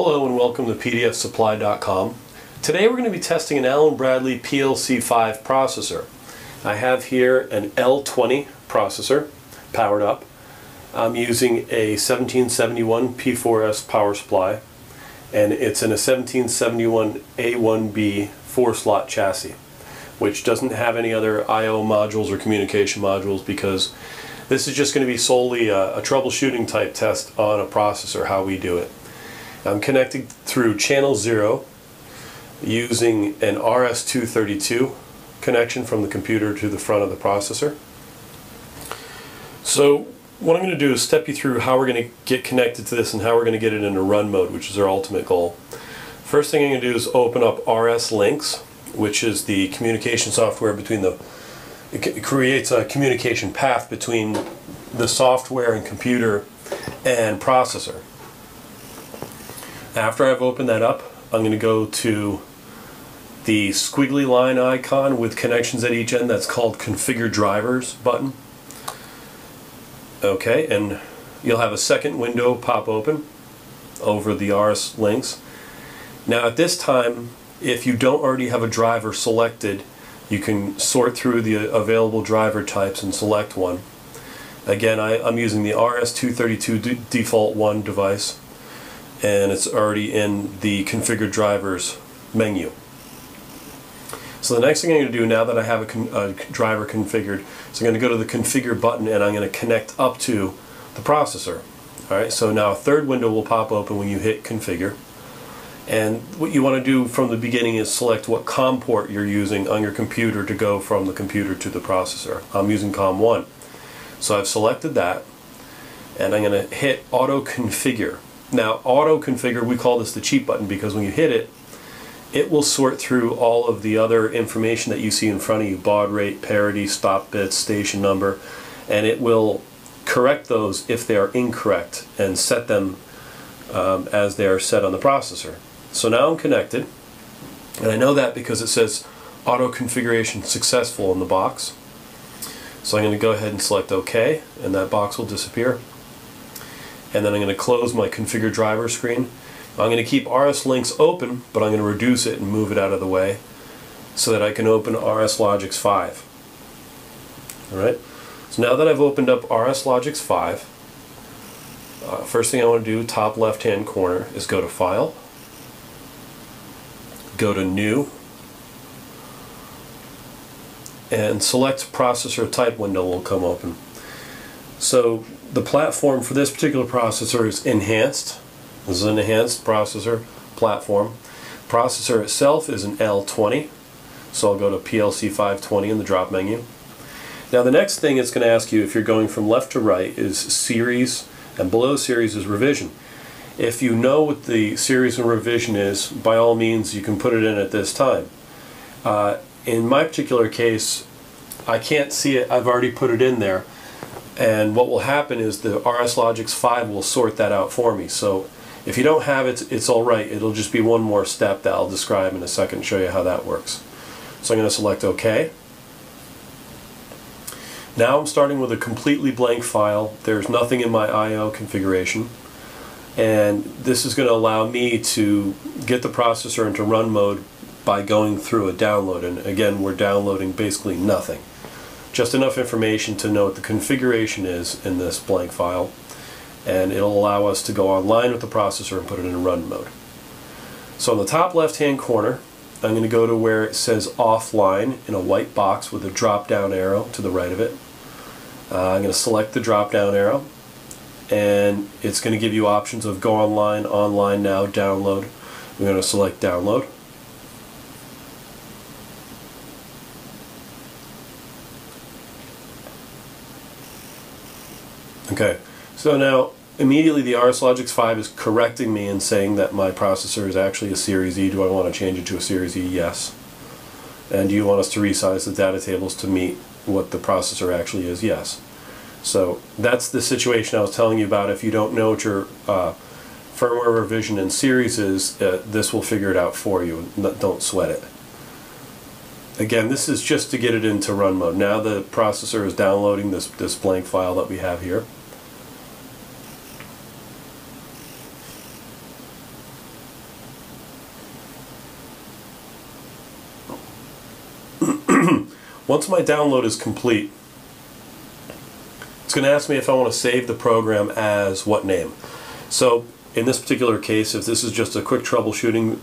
Hello and welcome to pdfsupply.com. Today we're going to be testing an Allen Bradley PLC-5 processor. I have here an L20 processor powered up. I'm using a 1771 P4S power supply, and it's in a 1771 A1B 4-slot chassis, which doesn't have any other I/O modules or communication modules because this is just going to be solely a troubleshooting type test on a processor, how we do it. I'm connected through channel 0 using an RS232 connection from the computer to the front of the processor. So what I'm going to do is step you through how we're going to get connected to this and how we're going to get it into run mode, which is our ultimate goal. First thing I'm going to do is open up RSLinx, which is the communication software between it creates a communication path between the software and computer and processor. After I've opened that up, I'm going to go to the squiggly line icon with connections at each end that's called Configure Drivers button. Okay, and you'll have a second window pop open over the RSLinx. Now at this time, if you don't already have a driver selected, you can sort through the available driver types and select one. Again, I'm using the RS232 default 1 device, and it's already in the Configure Drivers menu. So the next thing I'm going to do, now that I have a driver configured, is I'm going to go to the Configure button and I'm going to connect up to the processor. Alright, so now a third window will pop open when you hit Configure. And what you want to do from the beginning is select what COM port you're using on your computer to go from the computer to the processor. I'm using COM 1. So I've selected that, and I'm going to hit Auto Configure. Now, auto configure, we call this the cheat button because when you hit it, it will sort through all of the other information that you see in front of you, baud rate, parity, stop bits, station number, and it will correct those if they are incorrect and set them as they are set on the processor. So now I'm connected, and I know that because it says auto configuration successful in the box. So I'm going to go ahead and select OK, and that box will disappear. And then I'm going to close my Configure Driver screen. I'm going to keep RSLinx open, but I'm going to reduce it and move it out of the way so that I can open RSLogix 5. Alright, so now that I've opened up RSLogix 5, first thing I want to do, top left hand corner, is go to File, go to New, and select Processor Type window will come open. So the platform for this particular processor is enhanced. This is an enhanced processor platform. Processor itself is an L20, so I'll go to PLC-5/20 in the drop menu. Now the next thing it's going to ask you if you're going from left to right is series, and below series is revision. If you know what the series and revision is, by all means you can put it in at this time. In my particular case, I can't see it, I've already put it in there. And what will happen is the RSLogix 5 will sort that out for me. So if you don't have it, it's alright. It'll just be one more step that I'll describe in a second and show you how that works. So I'm going to select OK. Now I'm starting with a completely blank file. There's nothing in my I/O configuration. And this is going to allow me to get the processor into run mode by going through a download. And again, we're downloading basically nothing. Just enough information to know what the configuration is in this blank file, and it'll allow us to go online with the processor and put it in run mode. So in the top left hand corner, I'm going to go to where it says offline in a white box with a drop down arrow to the right of it. I'm going to select the drop down arrow, and it's going to give you options of go online, online now, download. I'm going to select download. Okay, so now immediately the RSLogix 5 is correcting me and saying that my processor is actually a Series E. Do I want to change it to a Series E? Yes. And do you want us to resize the data tables to meet what the processor actually is? Yes. So that's the situation I was telling you about. If you don't know what your firmware revision in series is, this will figure it out for you. Don't sweat it. Again, this is just to get it into run mode. Now the processor is downloading this blank file that we have here. Once my download is complete, it's going to ask me if I want to save the program as what name. So in this particular case, if this is just a quick troubleshooting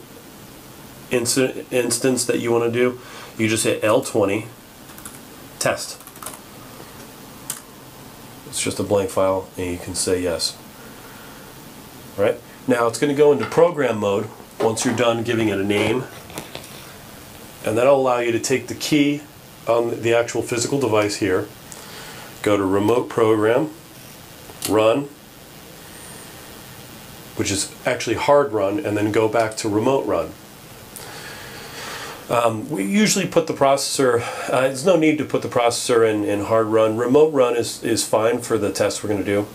instance that you want to do, you just hit L20 test. It's just a blank file and you can say yes. Right? Now it's going to go into program mode once you're done giving it a name, and that'll allow you to take the key on the actual physical device here, go to remote program, run, which is actually hard run, and then go back to remote run. We usually put the processor, there's no need to put the processor in hard run. Remote run is fine for the test we're going to do.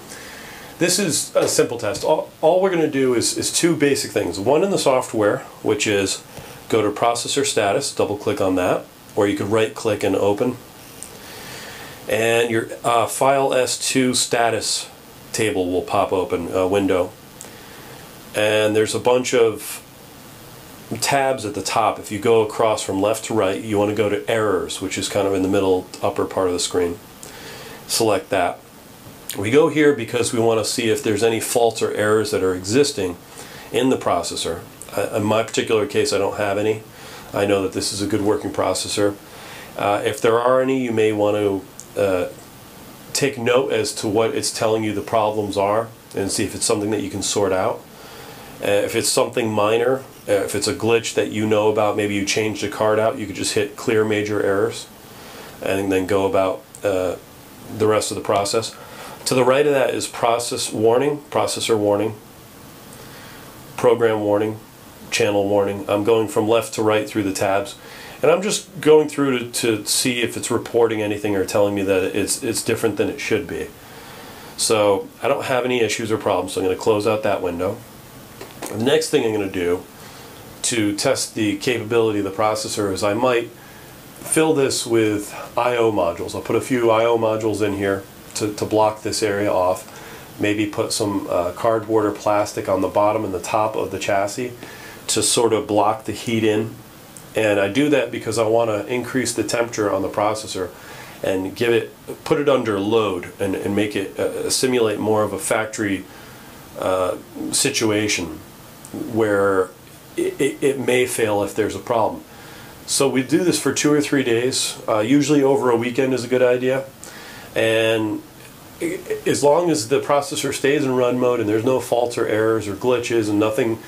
This is a simple test. All we're going to do is two basic things. One in the software, which is go to processor status, double click on that, or you could right click and open. And your file S2 status table will pop open, window. And there's a bunch of tabs at the top. If you go across from left to right, you want to go to errors, which is kind of in the middle upper part of the screen. Select that. We go here because we want to see if there's any faults or errors that are existing in the processor. In my particular case, I don't have any. I know that this is a good working processor. If there are any, you may want to take note as to what it's telling you the problems are and see if it's something that you can sort out. If it's something minor, if it's a glitch that you know about, maybe you changed a card out, you could just hit clear major errors and then go about the rest of the process. To the right of that is process warning, processor warning, program warning, channel warning. I'm going from left to right through the tabs, and I'm just going through to see if it's reporting anything or telling me that it's different than it should be. So I don't have any issues or problems, so I'm going to close out that window. The next thing I'm going to do to test the capability of the processor is I might fill this with I/O modules. I'll put a few I/O modules in here to block this area off. Maybe put some cardboard or plastic on the bottom and the top of the chassis to sort of block the heat in. And I do that because I want to increase the temperature on the processor and give it, put it under load and make it simulate more of a factory situation where it may fail if there's a problem. So we do this for 2 or 3 days. Usually over a weekend is a good idea, and as long as the processor stays in run mode and there's no faults or errors or glitches and nothing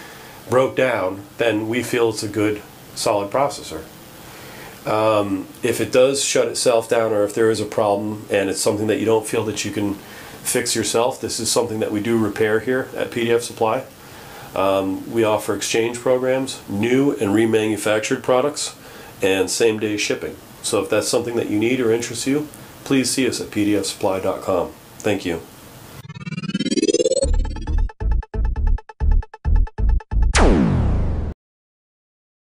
broke down, then we feel it's a good solid processor. If it does shut itself down or if there is a problem and it's something that you don't feel that you can fix yourself, this is something that we do repair here at PDF Supply. We offer exchange programs, new and remanufactured products, and same-day shipping. So if that's something that you need or interests you, please see us at pdfsupply.com. Thank you.